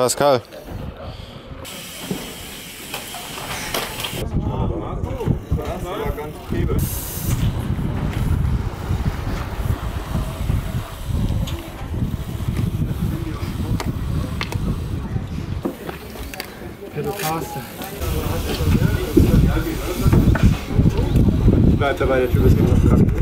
Pascal. Bleibt dabei, der Typ ist immer krank.